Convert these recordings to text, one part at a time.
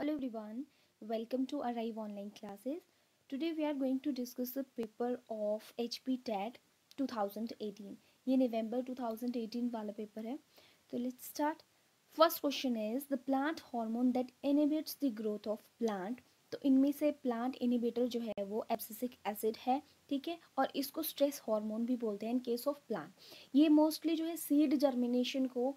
Hello everyone, welcome to Arrive Online Classes. Today we are going to discuss the paper of HP TET 2018. ये November 2018 वाला paper है. तो let's start. First question is the plant hormone that inhibits the growth of plant. तो इनमें से plant inhibitor जो है वो abscisic acid है, ठीक है, और इसको stress hormone भी बोलते हैं in case of plant. ये mostly जो है seed germination को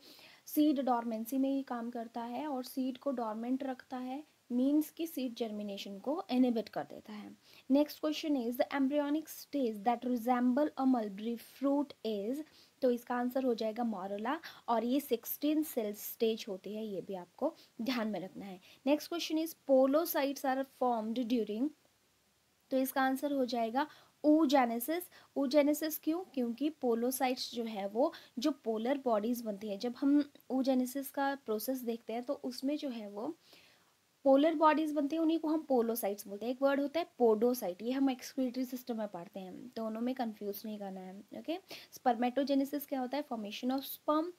सीड डॉर्मेंसी में ही काम करता है और सीड को डॉर्मेंट रखता है, मीन्स कि सीड जर्मिनेशन को इनहिबिट कर देता है. Next question is the embryonic stage that resemble a mulberry fruit is, तो इसका आंसर हो जाएगा मोरूला, और ये 16 सेल स्टेज होती है, ये भी आपको ध्यान में रखना है. Next question is polocytes are formed during, तो इसका आंसर हो जाएगा ओजेनेसिस. ओजेनेसिस क्यों? क्योंकि पोलोसाइट्स जो है वो जो पोलर बॉडीज़ बनती है, जब हम ओजेनेसिस का प्रोसेस देखते हैं तो उसमें जो है वो पोलर बॉडीज़ बनती हैं, उन्हीं को हम पोलोसाइट्स बोलते हैं. एक वर्ड होता है पोडोसाइट, ये हम एक्सक्रीटरी सिस्टम में पढ़ते हैं, दोनों में कंफ्यूज नहीं करना है. ओके, स्पर्मेटोजेनेसिस क्या होता है? फॉर्मेशन ऑफ स्पर्म,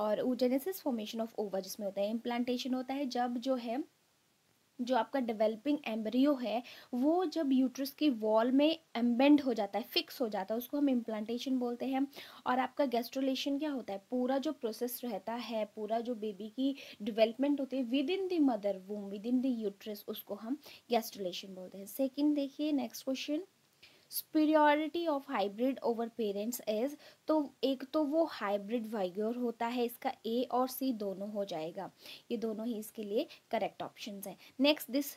और ओजेनेसिस फॉर्मेशन ऑफ ओवा जिसमें होता है. इम्प्लांटेशन होता है जब जो आपका डेवलपिंग एम्ब्रियो है वो जब यूट्रस की वॉल में एम्बेंड हो जाता है, फिक्स हो जाता है, उसको हम इम्प्लांटेशन बोलते हैं. और आपका गैस्ट्रुलेशन क्या होता है? पूरा जो प्रोसेस रहता है, पूरा जो बेबी की डेवलपमेंट होती है with in the mother womb, with in the uterus, उसको हम गैस्ट्रुलेशन बोलते हैं. सेकंड देखिए next question, superiority of hybrid over parents is, तो एक तो वो हाइब्रिड वाइगर होता है, इसका ए और सी दोनों हो जाएगा, ये दोनों ही इसके लिए करेक्ट ऑप्शंस हैं. Next, this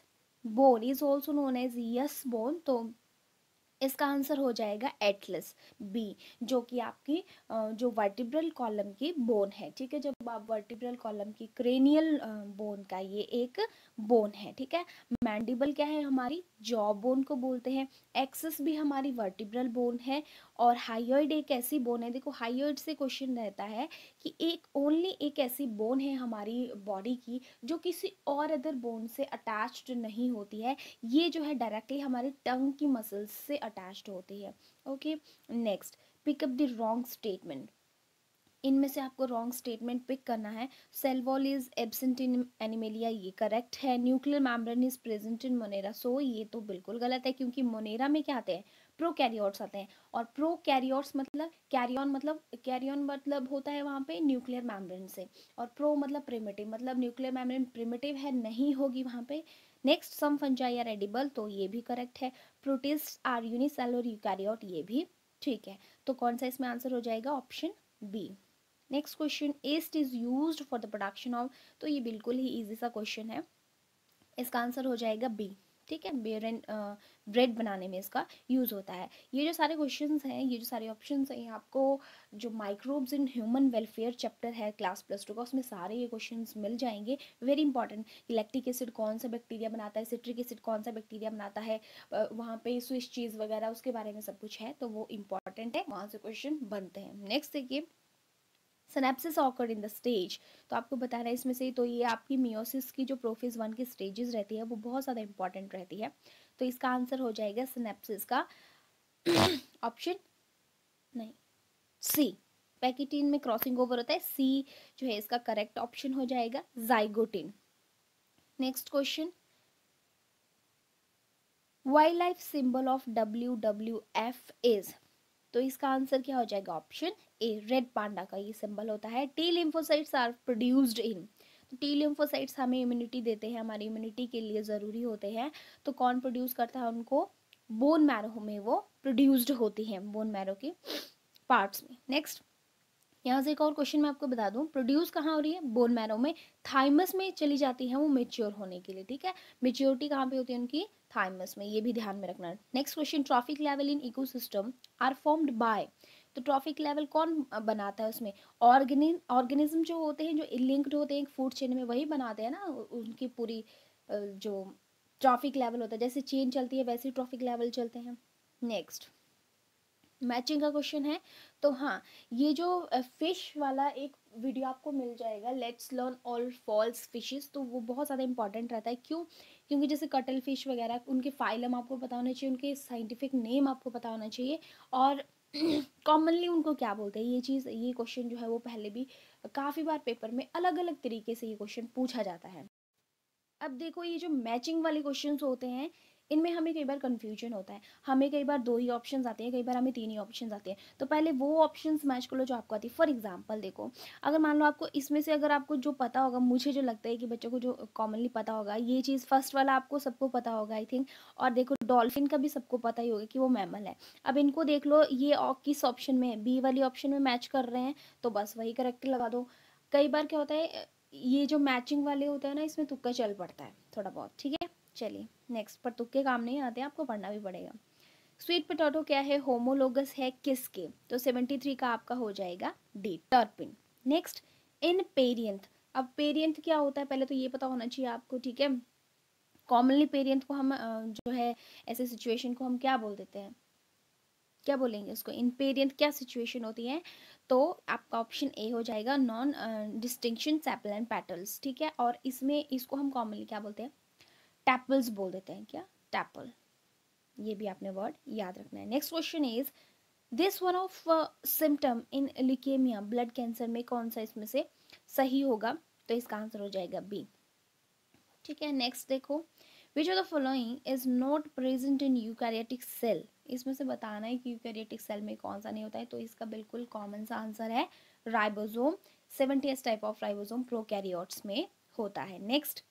bone is also known as yes bone, तो इसका आंसर हो जाएगा एटलस बी, जो कि आपकी जो वर्टिब्रल कॉलम की बोन है, ठीक है. जब आप वर्टिब्रल कॉलम की क्रेनियल बोन का ये एक बोन है, ठीक है. मैंडिबल क्या है? हमारी जॉ बोन को बोलते हैं. एक्सिस भी हमारी वर्टिब्रल बोन है, और हाइयोइड एक ऐसी बोन है, देखो हाइयोइड से क्वेश्चन रहता है कि एक ओनली एक ऐसी बोन है हमारी बॉडी की जो किसी और अदर बोन से अटैच्ड नहीं होती है, ये जो है डायरेक्टली हमारे टंग की मसल्स से अटैच्ड होती है. Okay, next, pick up the wrong statement. इनमें से आपको रॉन्ग स्टेटमेंट पिक करना है. Cell wall is absent in Animalia, ये करेक्ट है. Nuclear membrane is present in Monera, so ये तो बिल्कुल गलत है, क्योंकि मोनेरा में क्या आते हैं? प्रोकैरियोट्स आते हैं, और प्रोकैरियोट्स मतलब कैरियन मतलब होता है वहाँ पे न्यूक्लियर मेम्ब्रेन से, और प्रो मतलब प्रिमिटिव, मतलब न्यूक्लियर मेम्ब्रेन प्रिमिटिव है, नहीं होगी वहाँ पे. Next, some fungi are edible, तो ये भी करेक्ट है. प्रोटिस्ट आर यूनिसेल और यूकैरियोट, ये भी ठीक है. तो कौन सा इसमें आंसर हो जाएगा? Option B. Next question, yeast is used for the production of, तो ये बिल्कुल ही इजी सा क्वेश्चन है, इसका आंसर हो जाएगा बी, ठीक है. ब्रेड बनाने में इसका यूज़ होता है. ये जो सारे क्वेश्चंस हैं, ये जो सारे ऑप्शंस हैं, ये आपको जो microbes in human welfare chapter है क्लास +2 का, उसमें सारे ये क्वेश्चंस मिल जाएंगे. Very important. लैक्टिक एसिड कौन सा बैक्टीरिया बनाता है, सिट्रिक एसिड कौन सा बैक्टीरिया बनाता है, वहाँ पे स्विस चीज़ वगैरह उसके बारे में सब कुछ है, तो वो इम्पॉर्टेंट है, वहाँ से क्वेश्चन बनते हैं. नेक्स्ट देखिए, synapsis occurred in the stage, तो आपको बता रहा है इसमें से, तो ये आपकी मियोसिस की जो प्रोफेज 1 की स्टेजेस रहती है वो बहुत ज़्यादा इंपॉर्टेंट रहती है, तो इसका आंसर हो जाएगा सिनेप्सिस का ऑप्शन नहीं सी. पैकेटिन में क्रॉसिंग ओवर होता है, सी जो है इसका करेक्ट ऑप्शन हो जाएगा zygotene. Next question, wild life symbol of WWF is, तो इसका आंसर क्या हो जाएगा? ऑप्शन ए, रेड पांडा का ये सिंबल होता है. T lymphocytes are produced in, तो टी लिम्फोसाइट्स हमें इम्यूनिटी देते हैं, हमारी इम्यूनिटी के लिए ज़रूरी होते हैं, तो कौन प्रोड्यूस करता है उनको? बोन मैरो में वो प्रोड्यूस्ड होती हैं, बोन मैरो के पार्ट्स में. नेक्स्ट, यहाँ से एक और क्वेश्चन मैं आपको बता दूँ, प्रोड्यूस कहाँ हो रही है? बोन मैरो में. थाइमस में चली जाती है वो मेच्योर होने के लिए, ठीक है. मेच्योरिटी कहाँ पे होती है उनकी? थाइमस में, ये भी ध्यान में रखना है. Next question, trophic level in ecosystem are formed by, तो ट्रॉफिक लेवल कौन बनाता है? उसमें ऑर्गेनिज्म जो होते हैं, जो लिंक्ड होते हैं फूड चेन में, वही बनाते हैं ना, उनकी पूरी जो ट्रॉफिक लेवल होता है, जैसे चेन चलती है वैसे ट्रॉफिक लेवल चलते हैं. नेक्स्ट, मैचिंग का क्वेश्चन है, तो हाँ ये जो फिश वाला एक वीडियो आपको मिल जाएगा, let's learn all false fishes, तो वो बहुत ज़्यादा इंपॉर्टेंट रहता है. क्यों? क्योंकि जैसे कटल फिश वगैरह, उनके फाइलम आपको पता होना चाहिए, उनके साइंटिफिक नेम आपको पता होना चाहिए, और कॉमनली उनको क्या बोलते हैं, ये चीज़, ये क्वेश्चन जो है वो पहले भी काफ़ी बार पेपर में अलग अलग तरीके से ये क्वेश्चन पूछा जाता है. अब देखो ये जो मैचिंग वाले क्वेश्चंस होते हैं इनमें हमें कई बार कन्फ्यूजन होता है, हमें कई बार 2 ही ऑप्शंस आते हैं, कई बार हमें 3 ही ऑप्शंस आते हैं। तो पहले वो ऑप्शंस मैच कर लो जो आपको आती है। फॉर एग्जांपल देखो, अगर मान लो आपको इसमें से अगर आपको जो पता होगा, मुझे जो लगता है कि बच्चों को जो कॉमनली पता होगा ये चीज़, फर्स्ट वाला आपको सबको पता होगा आई थिंक। और देखो डॉल्फिन का भी सबको पता ही होगा कि वो मैमल है। अब इनको देख लो ये किस ऑप्शन में, बी वाली ऑप्शन में मैच कर रहे हैं तो बस वही करेक्ट लगा दो। कई बार क्या होता है ये जो मैचिंग वाले होते हैं ना इसमें तुक्का चल पड़ता है थोड़ा बहुत, ठीक है। चलिए नेक्स्ट पर, तुक्के काम नहीं आते हैं, आपको पढ़ना भी पड़ेगा। स्वीट पोटैटो क्या है, होमोलोगस है किसके, तो 73 का आपका हो जाएगा डी टर्पिन। नेक्स्ट इन पेरियंथ, अब पेरियंथ क्या होता है पहले तो ये पता होना चाहिए आपको, ठीक है। कॉमनली पेरियंथ को हम जो है ऐसे सिचुएशन को हम क्या बोल देते हैं, क्या बोलेंगे उसको, इन पेरियंथ क्या सिचुएशन होती है, तो आपका ऑप्शन ए हो जाएगा नॉन डिस्टिंक्शन सेपलन पेटल्स, ठीक है। और इसमें इसको हम कॉमनली क्या बोलते हैं, टैपल्स बोल देते हैं, क्या टैपल, ये भी आपने वर्ड याद रखना है। Next question is this one of symptom in leukemia, blood cancer में कौन सा इसमें से सही होगा, तो इसका आंसर हो जाएगा बी, ठीक है। नेक्स्ट देखो, which of the following is not present in eukaryotic cell, इसमें से बताना है कि यूकैरियोटिक सेल में कौन सा नहीं होता है, तो इसका बिल्कुल कॉमन सा आंसर है ribosome. 70s type of ribosome prokaryotes में होता है। Next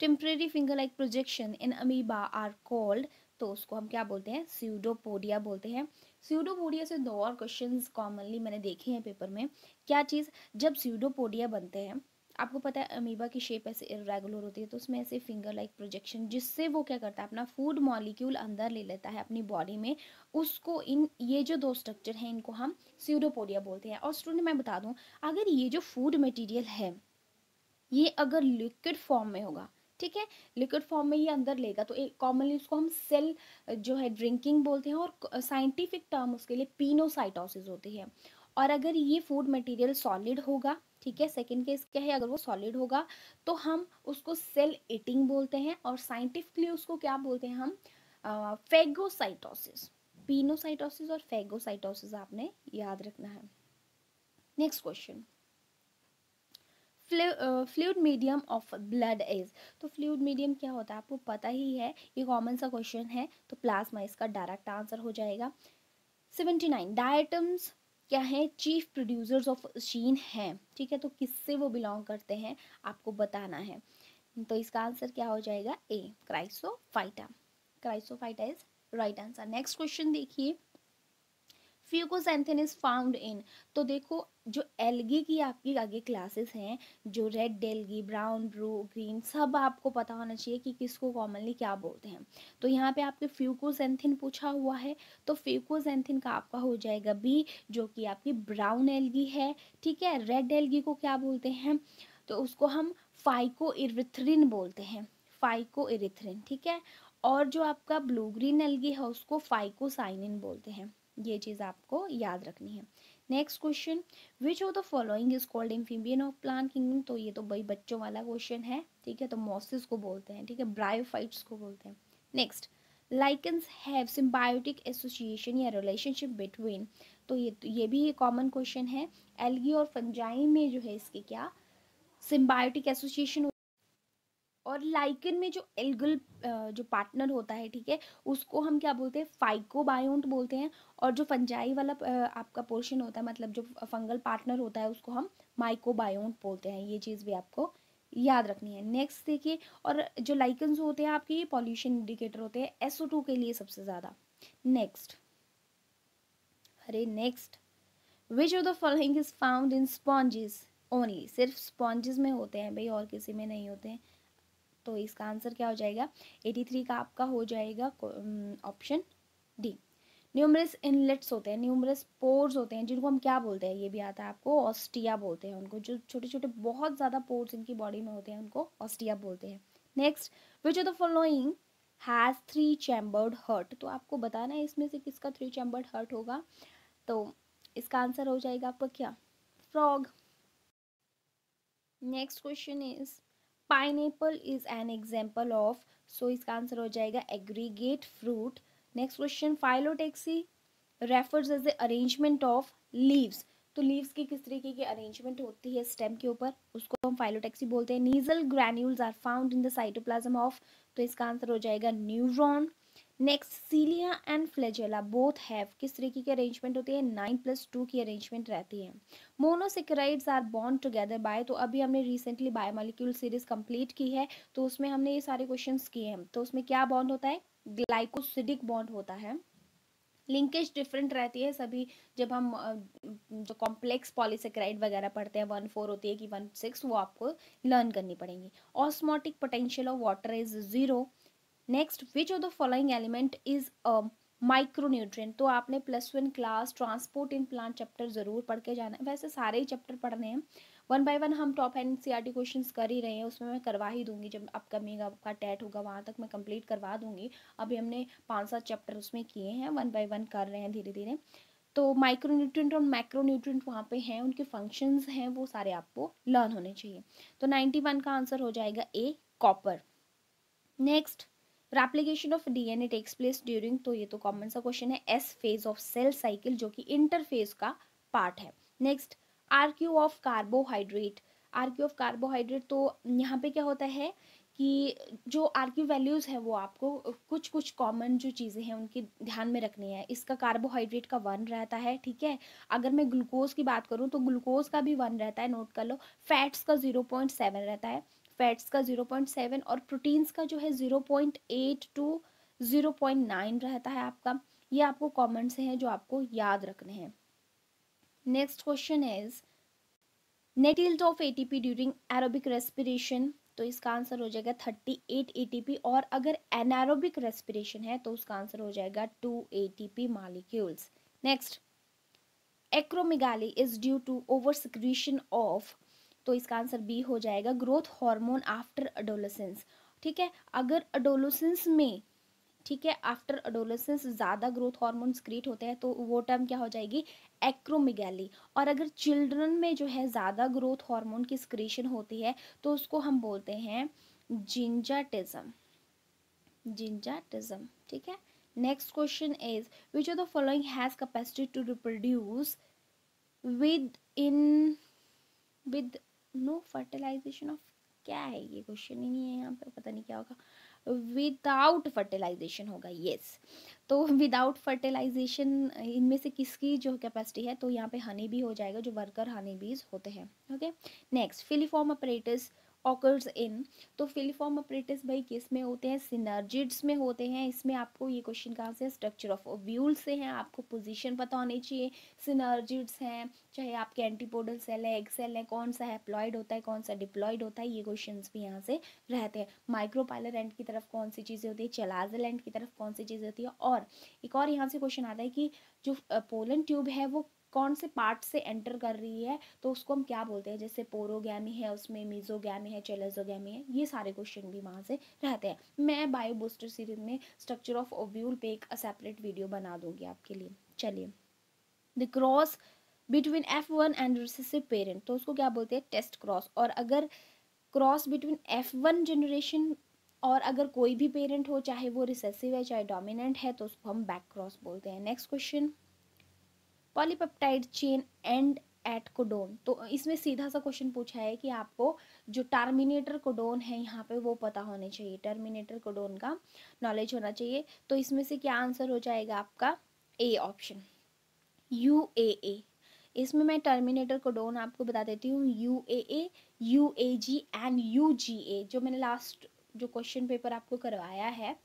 temporary finger like projection in amoeba are called, तो उसको हम क्या बोलते हैं, स्यूडोपोडिया बोलते हैं। स्यूडोपोडिया से 2 और क्वेश्चंस कॉमनली मैंने देखे हैं पेपर में। क्या चीज़, जब स्यूडोपोडिया बनते हैं आपको पता है अमीबा की शेप ऐसे इरेगुलर होती है, तो उसमें ऐसे फिंगर लाइक प्रोजेक्शन, जिससे वो क्या करता है अपना फूड मॉलिक्यूल अंदर ले लेता है अपनी बॉडी में, उसको इन ये जो 2 स्ट्रक्चर हैं इनको हम स्यूडोपोडिया बोलते हैं। और स्टूडेंट मैं बता दूँ, अगर ये जो फूड मटीरियल है ये अगर लिक्विड फॉर्म में होगा, ठीक है, लिक्विड फॉर्म में ये अंदर लेगा, तो एक कॉमनली उसको हम सेल जो है ड्रिंकिंग बोलते हैं, और साइंटिफिक टर्म उसके लिए पिनोसाइटोसिस होती है। और अगर ये फूड मटेरियल सॉलिड होगा, ठीक है, सेकंड केस क्या है, अगर वो सॉलिड होगा तो हम उसको सेल ईटिंग बोलते हैं, और साइंटिफिकली उसको क्या बोलते हैं हम, फेगोसाइटोसिस। पिनोसाइटोसिस और फेगोसाइटोसिस आपने याद रखना है। Next question, fluid medium of blood is, तो फ्लूइड मीडियम क्या होता है आपको पता ही है, ये कॉमन सा क्वेश्चन है, तो प्लाज्मा इसका डायरेक्ट आंसर हो जाएगा। 79 डायटम्स क्या है, चीफ प्रोड्यूसर्स ऑफ शीन हैं, ठीक है, तो किससे वो बिलोंग करते हैं आपको बताना है, तो इसका आंसर क्या हो जाएगा A, Chrysophyta. Chrysophyta is right answer. Next question देखिए, फ्यूकोसैंथिन इज फाउंड इन, तो देखो जो एलगी की आपकी आगे क्लासेस हैं, जो red algae, brown, blue, green, सब आपको पता होना चाहिए कि किसको कॉमनली क्या बोलते हैं। तो यहाँ पे आपके फ्यूकोसैंथिन पूछा हुआ है, तो फ्यूकोसैंथिन का आपका हो जाएगा बी, जो कि आपकी ब्राउन एलगी है, ठीक है। रेड एलगी को क्या बोलते हैं, तो उसको हम फाइको इरिथ्रिन बोलते हैं, फाइको इरिथ्रिन, ठीक है। और जो आपका ब्लू ग्रीन एलगी है उसको फाइकोसाइनिन बोलते हैं, ये चीज़ आपको याद रखनी है। Next question, which of the following is called amphibian of plant kingdom, तो ये तो भाई बच्चों वाला क्वेश्चन है, ठीक है, तो मॉसेस को बोलते हैं, ठीक है, ब्रायोफाइट्स को बोलते हैं। Next lichens have symbiotic association या रिलेशनशिप बिटवीन, तो ये भी कॉमन क्वेश्चन है, एल्गी और फंजाई में जो है इसके क्या सिम्बायोटिक एसोसिएशन, और लाइकन में जो एल्गल जो पार्टनर होता है, ठीक है, उसको हम क्या बोलते हैं, फाइकोबायोंट बोलते हैं। और जो फंजाई वाला आपका पोर्शन होता है, मतलब जो फंगल पार्टनर होता है, उसको हम माइकोबायोंट बोलते हैं, ये चीज़ भी आपको याद रखनी है। नेक्स्ट देखिए, और जो लाइकन्स होते हैं आपके, ये पॉल्यूशन इंडिकेटर होते हैं SO2 के लिए सबसे ज़्यादा। नेक्स्ट, अरे next, which of the following is found in sponges only, सिर्फ स्पॉन्जेस में होते हैं भाई, और किसी में नहीं होते हैं, तो इसका आंसर क्या हो जाएगा, 83 का आपका हो जाएगा ऑप्शन डी। न्यूमरस इनलेट्स होते हैं, न्यूमरस पोर्स होते हैं, जिनको हम क्या बोलते हैं, ये भी आता है आपको, ऑस्टिया बोलते हैं उनको, जो छोटे छोटे बहुत ज़्यादा पोर्स इनकी बॉडी में होते हैं उनको ऑस्टिया बोलते हैं। Next, which of the following has 3 chambered heart, तो आपको बताना है इसमें से किसका 3 चैम्बर्ड हर्ट होगा, तो इसका आंसर हो जाएगा आपका क्या, frog. Next question is pineapple is an example of, so इसका आंसर हो जाएगा aggregate fruit. Next question, phyllotaxy refers as the arrangement of leaves, तो लीव्स की किस तरीके की अरेंजमेंट होती है स्टेम के ऊपर, उसको हम फाइलोटैक्सी बोलते हैं. Nissl granules are found in the cytoplasm of, तो इसका आंसर हो जाएगा neuron. Next cilia and flagella both have, किस तरीके की अरेंजमेंट होती है, 9+2 की अरेंजमेंट रहती है. Monosaccharides are bond together by, तो अभी हमने रिसेंटली बायोमोलिक्यूल सीरीज कंप्लीट की है तो उसमें हमने ये सारे क्वेश्चंस किए हैं. तो उसमें क्या बॉन्ड होता है, ग्लाइकोसिडिक बॉन्ड होता है. लिंकेज डिफरेंट रहती है सभी, जब हम जो कॉम्प्लेक्स पॉलीसेक्राइड वगैरह पढ़ते हैं 1-4 होती है कि 1-6, वो आपको लर्न करनी पड़ेंगी. Osmotic potential of water is 0. Next, which of the following element is micronutrient, तो आपने +1 class transport in plant chapter जरूर पढ़ के जाना है. वैसे सारे ही चैप्टर पढ़ने हैं, 1 by 1 हम टॉप NCERT क्वेश्चन कर ही रहे हैं, उसमें मैं करवा ही दूंगी. जब अपकमिंग आपका टेट होगा वहाँ तक मैं कंप्लीट करवा दूंगी. अभी हमने 5-7 चैप्टर उसमें किए हैं, 1 by 1 कर रहे हैं धीरे धीरे. तो माइक्रोन्यूट्रिएंट और मैक्रोन्यूट्रिएंट वहाँ पे हैं, उनके फंक्शंस हैं, वो सारे आपको लर्न होने चाहिए. तो 91 का आंसर हो जाएगा A, copper. Next, replication of DNA takes place during, तो ये तो कॉमन सा क्वेश्चन है, S phase of cell cycle जो कि इंटरफेज का पार्ट है. Next, RQ of carbohydrate, RQ of carbohydrate, तो यहाँ पे क्या होता है कि जो RQ वैल्यूज़ है वो आपको कुछ कॉमन जो चीज़ें हैं उनकी ध्यान में रखनी है. इसका कार्बोहाइड्रेट का 1 रहता है, ठीक है. अगर मैं ग्लूकोज की बात करूँ तो ग्लूकोज का भी 1 रहता है, नोट कर लो. फैट्स का 0.7 रहता है, फैट्स का 0.7, और प्रोटीन्स का जो है 0.8 to 0.9 रहता है आपका. ये आपको कॉमन से हैं जो आपको याद रखने हैं. Next question is net yield of ATP during aerobic respiration, तो इसका आंसर हो जाएगा 38 ATP, और अगर एनारोबिक रेस्पिरेशन है तो उसका आंसर हो जाएगा 2 ATP molecules. Next, acromegaly is due to over secretion of, तो इसका आंसर बी हो जाएगा, ग्रोथ हार्मोन आफ्टर एडोलेसेंस, ठीक है. अगर एडोलेसेंस में, ठीक है, आफ्टर एडोलेसेंस ज़्यादा ग्रोथ हार्मोन सीक्रेट होते हैं तो वो टर्म क्या हो जाएगी, एक्रोमेगैली. और अगर चिल्ड्रन में जो है ज़्यादा ग्रोथ हार्मोन की सिक्रेशन होती है तो उसको हम बोलते हैं जिंजाटिज्म, ठीक है. Next question is which of the following has capacity to reproduce with no fertilization of, क्या है ये क्वेश्चन ही नहीं है यहाँ पे, पता नहीं क्या होगा, विदाउट फर्टिलाइजेशन होगा, येस. तो विदाउट फर्टिलाइजेशन इनमें से किसकी जो कैपेसिटी है, तो यहाँ पे हनी बी हो जाएगा, जो वर्कर हनी बीज होते हैं, okay. Next, filiform apparatus occurs in, तो फिलीफॉर्म अपरेटस भाई किस में होते हैं, सिनर्जिड्स में होते हैं. इसमें आपको ये क्वेश्चन कहाँ से, स्ट्रक्चर ऑफ ओव्यूल से हैं, आपको पोजीशन पता होनी चाहिए. सिनर्जिड्स हैं, चाहे आपके एंटीपोडल सेल है, एग सेल है, कौन सा हैप्लॉइड होता है, कौन सा डिप्लॉइड होता है, ये क्वेश्चन भी यहाँ से रहते हैं. माइक्रोपाइलर एंड की तरफ कौन सी चीज़ें होती है, चलाजल एंड की तरफ कौन सी चीज़ें होती है. और एक और यहाँ से क्वेश्चन आता है कि जो पोलन ट्यूब है वो कौन से पार्ट से एंटर कर रही है, तो उसको हम क्या बोलते हैं, जैसे पोरोगैमी है, उसमें मीजोगैमी है, चेलेजोगैमी है, ये सारे क्वेश्चन भी वहाँ से रहते हैं. मैं बायो बूस्टर सीरीज में स्ट्रक्चर ऑफ ओव्यूल पे एक सेपरेट वीडियो बना दूंगी आपके लिए. चलिए, the cross between F1 and recessive parent, तो उसको क्या बोलते हैं, टेस्ट क्रॉस. और अगर क्रॉस बिटवीन F1 जनरेशन और अगर कोई भी पेरेंट हो, चाहे वो रिसेसिव है चाहे डोमिनेंट है, तो उसको हम बैक क्रॉस बोलते हैं. Next question, polypeptide chain end at codon, तो इसमें सीधा सा क्वेश्चन पूछा है कि आपको जो टर्मिनेटर कोडोन है यहाँ पे वो पता होने चाहिए, टर्मिनेटर कोडोन का नॉलेज होना चाहिए. तो इसमें से क्या आंसर हो जाएगा आपका, ए ऑप्शन, UAA. इसमें मैं टर्मिनेटर कोडोन आपको बता देती हूँ, UAA, UAG एंड UGA, जो मैंने लास्ट जो क्वेश्चन पेपर आपको करवाया है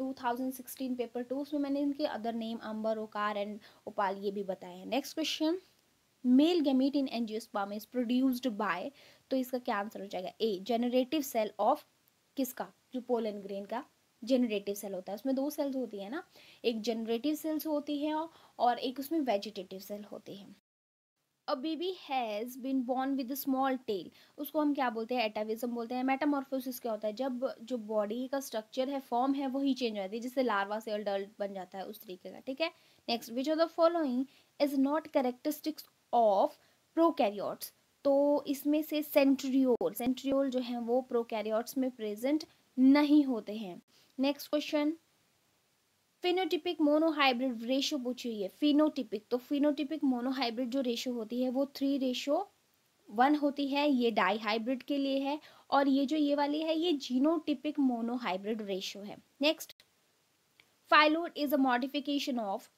2016 पेपर 2, उसमें मैंने इनके other name amber, ochre and opal ये भी बताए हैं. Next question, male gamete in angiosperm is produced by, तो इसका क्या आंसर हो जाएगा, ए, जनरेटिव सेल ऑफ, किसका, जो पोलन ग्रेन का जनरेटिव सेल होता है. उसमें 2 सेल्स होती है ना, एक जनरेटिव सेल्स होती है और एक उसमें वेजिटेटिव सेल होती है. A baby has been born with small tail, उसको हम क्या बोलते हैं, एटाविज्म बोलते हैं. मेटामॉर्फोसिस क्या होता है, जब जो बॉडी का स्ट्रक्चर है, फॉर्म है, वही चेंज हो जाती है, जिससे लार्वा से अडल्ट बन जाता है, उस तरीके का, ठीक है. Next, which of the following is not characteristics of prokaryotes, तो इसमें से सेंट्रियोल जो है वो प्रोकैरियोट्स में प्रेजेंट नहीं होते हैं. Next question, phenotypic monohybrid ratio पूछी हुई है, फिनोटिपिक, तो फिनोटिपिक मोनोहाइब्रिड जो रेशो होती है वो 3:1 होती है, ये डाई हाइब्रिड के लिए है, और ये जो ये वाली है ये जीनोटिपिक मोनोहाइब्रिड रेशो है। Next, phyllode is a modification of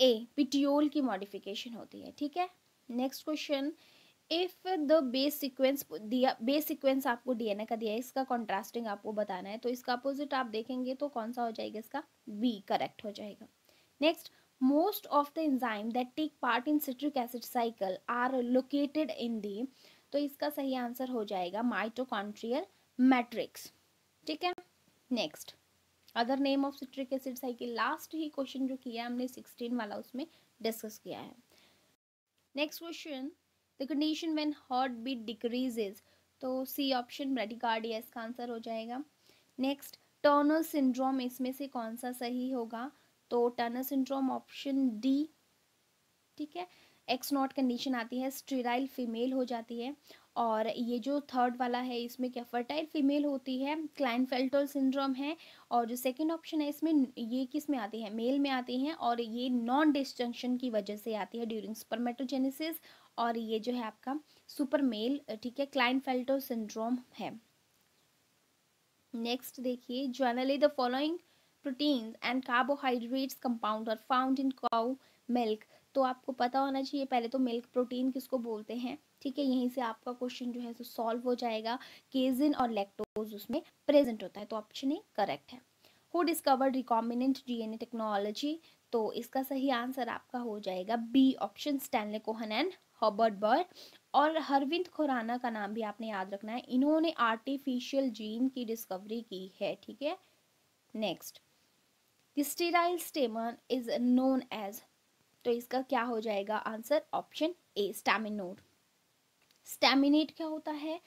a, petiole की मॉडिफिकेशन होती है, ठीक है। Next question, if the base sequence दिया, बेस सीक्वेंस आपको डीएनए का दिया है, इसका कॉन्ट्रास्टिंग आपको बताना है, तो इसका अपोजिट आप देखेंगे तो कौन सा हो जाएगा, इसका बी करेक्ट हो जाएगा। Next, most of the enzyme that take part in citric acid cycle are located in the, तो इसका सही आंसर हो जाएगा माइटोकॉन्ड्रियल मैट्रिक्स, ठीक है। Next, other name of citric acid cycle, last ही क्वेश्चन जो किया हमने 16 वाला उसमें डिस्कस किया है। Next question, the condition when heart beat decreases, तो सी ऑप्शन ब्रेडिकार्डिया इसका आंसर हो जाएगा। नेक्स्ट, टर्नर सिंड्रोम, इसमें से कौन सा सही होगा, तो टर्नर सिंड्रोम ऑप्शन डी, ठीक है। एक्स नॉट कंडीशन आती है, स्टेराइल फीमेल हो जाती है, और ये जो थर्ड वाला है इसमें क्या, फर्टाइल फीमेल होती है, क्लाइनफेल्टर सिंड्रोम है, और जो सेकंड ऑप्शन है इसमें ये किस में आती है, मेल में आती है, और ये नॉन डिस्जंक्शन की वजह से आती है ड्यूरिंग स्पर्मेटोजेनेसिस, और ये जो है आपका सुपर मेल, ठीक है, क्लाइनफेल्टर सिंड्रोम है। नेक्स्ट देखिए, generally the following proteins and carbohydrates compound are found in cow milk, तो आपको पता होना चाहिए पहले तो मिल्क प्रोटीन किसको बोलते हैं, ठीक है, यहीं से आपका क्वेश्चन जो है तो सॉल्व हो जाएगा। केजिन और लैक्टोज उसमें प्रेजेंट होता है, तो ऑप्शन ए करेक्ट है। Who discovered recombinant DNA technology, तो इसका सही आंसर आपका हो जाएगा B option, Stanley Cohen and Herbert Boyer. और हरविंद खुराना का नाम भी आपने याद रखना है, इन्होंने आर्टिफिशियल जीन की डिस्कवरी की है, ठीक है। Next, the sterile stamen is known as, तो इसका क्या हो जाएगा answer, option A staminode. Staminate क्या होता है,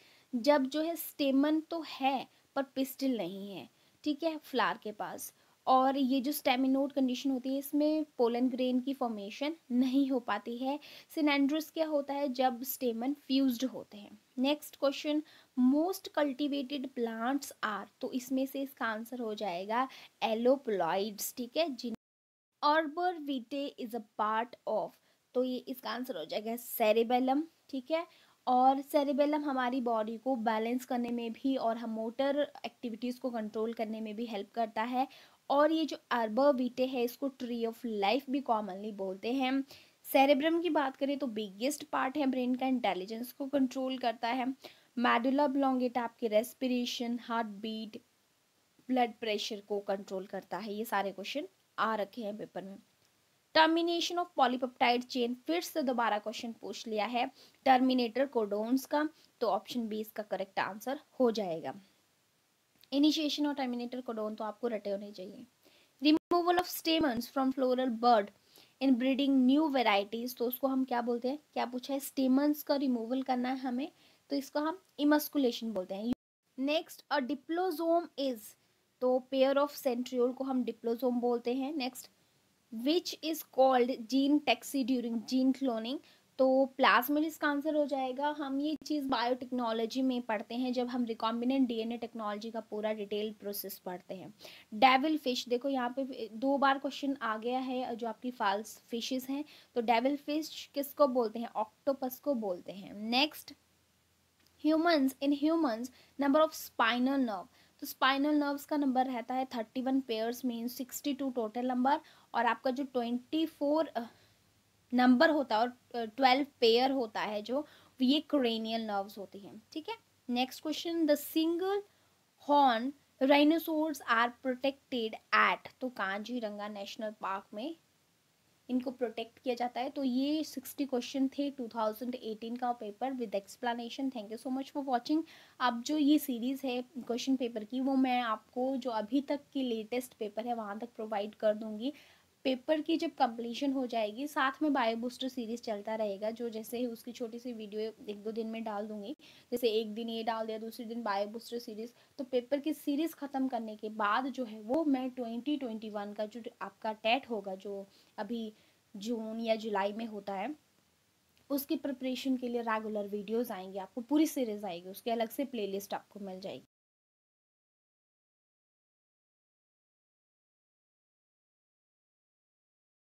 जब जो है स्टेमन तो है पर पिस्टिल नहीं है, ठीक है, फ्लावर के पास, और ये जो स्टैमिनोड कंडीशन होती है इसमें पोलन ग्रेन की फॉर्मेशन नहीं हो पाती है। सिनेंड्रस क्या होता है, जब स्टेमन फ्यूज्ड होते हैं। Next question, most cultivated plants are, तो इसमें से इसका आंसर हो जाएगा एलोप्लॉइड्स, ठीक है। जिन arbor vitae is a part of, तो ये इसका आंसर हो जाएगा सेरेबेलम, ठीक है, और सेरेबेलम हमारी बॉडी को बैलेंस करने में भी और हम मोटर एक्टिविटीज़ को कंट्रोल करने में भी हेल्प करता है। और ये जो आर्बर विटे है इसको ट्री ऑफ लाइफ भी कॉमनली बोलते हैं। सेरेब्रम की बात करें तो बिगेस्ट पार्ट है ब्रेन का, इंटेलिजेंस को कंट्रोल करता है। मेडुला ऑब्लोंगेटा आपके respiration, heart beat, blood pressure को कंट्रोल करता है। ये सारे क्वेश्चन आ रखे हैं पेपर में। टर्मिनेशन ऑफ पॉलीपेप्टाइड चेन, फिर से दोबारा क्वेश्चन पूछ लिया है टर्मिनेटर कोडोन्स का, तो ऑप्शन बी इसका करेक्ट आंसर हो जाएगा। इनिशिएशन और टर्मिनेटर कोडोन तो आपको रटे होने चाहिए। Removal of stamens from floral bud in breeding new varieties, तो उसको हम क्या बोलते हैं, क्या पूछा है, स्टेमन्स का रिमूवल करना है हमें, तो इसको हम इमस्कुलेशन बोलते हैं। नेक्स्ट, अ डिप्लोजोम इज, तो पेयर ऑफ सेंट्रियोल को हम डिप्लोसोम बोलते हैं। Next, which is called gene taxi during gene cloning, तो प्लाज्मिड इसका आंसर हो जाएगा। हम ये चीज़ बायोटेक्नोलॉजी में पढ़ते हैं जब हम रिकॉम्बिनेंट डीएनए टेक्नोलॉजी का पूरा डिटेल प्रोसेस पढ़ते हैं। डेविल फिश, देखो यहाँ पे दो बार क्वेश्चन आ गया है जो आपकी फाल्स फिशेस हैं, तो डेविल फिश किसको बोलते हैं, ऑक्टोपस को बोलते हैं। Next, humans, in humans number of spinal nerve, तो स्पाइनल नर्व्स का नंबर रहता है 31 पेयर्स में 62 टोटल नंबर, और आपका जो 24 नंबर होता है और 12 पेयर होता है जो ये क्रेनियल नर्व्स होती हैं, ठीक है। Next question, the single horn rhinoceros are protected at, तो काजीरंगा नेशनल पार्क में इनको प्रोटेक्ट किया जाता है। तो ये 60 क्वेश्चन थे 2018 का paper with explanation. Thank you so much for watching. अब जो ये सीरीज़ है क्वेश्चन पेपर की वो मैं आपको जो अभी तक की लेटेस्ट पेपर है वहाँ तक प्रोवाइड कर दूँगी। पेपर की जब कंप्लीशन हो जाएगी साथ में बायो बूस्टर सीरीज़ चलता रहेगा, जो जैसे उसकी छोटी सी वीडियो 1-2 दिन में डाल दूंगी, जैसे एक दिन ये डाल दिया, दूसरे दिन बायो बूस्टर सीरीज़। तो पेपर की सीरीज़ ख़त्म करने के बाद जो है वो मैं 2021 का जो आपका टेट होगा जो अभी जून या जुलाई में होता है उसकी प्रिपरेशन के लिए रेगुलर वीडियोज़ आएंगी, आपको पूरी सीरीज़ आएगी, उसके अलग से प्ले लिस्ट आपको मिल जाएगी।